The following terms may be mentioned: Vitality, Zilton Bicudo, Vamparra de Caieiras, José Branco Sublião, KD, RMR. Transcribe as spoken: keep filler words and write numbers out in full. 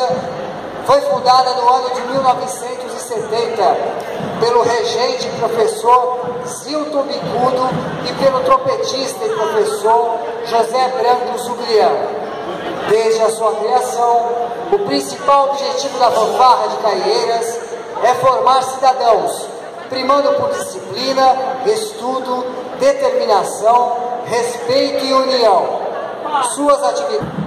República foi fundada no ano de mil novecentos e setenta pelo regente e professor Zilton Bicudo e pelo trompetista e professor José Branco Sublião. Desde a sua criação, o principal objetivo da Vamparra de Caieiras é formar cidadãos, primando por disciplina, estudo, determinação, respeito e união. Suas atividades...